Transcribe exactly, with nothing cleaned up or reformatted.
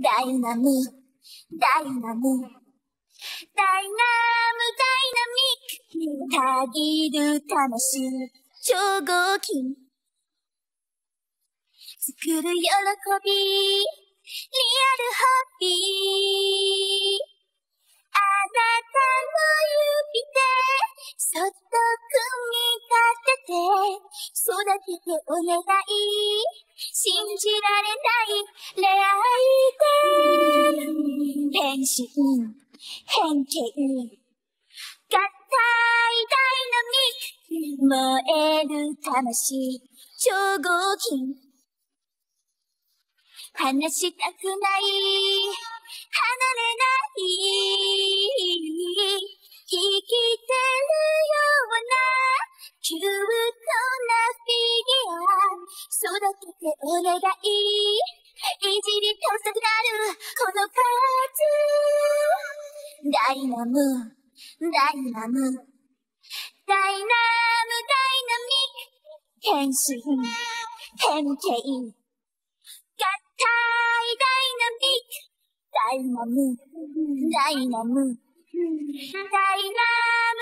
ダイナムダイナムダイナムダイナミックに限る魂超合金作る喜びリアルホッピーあなたの指でそっと組み立てて育ててお願い信じられない恋愛で変身変形合体ダイナミック燃える魂超合金離したくない離れない生きてるようなキュートなフィギュア育ててお願いいじりたくなるこのパーツダイナムダイナムダイナムダイナミック変身変形合体ダイナミックダイナムダイナムダイナムダイナム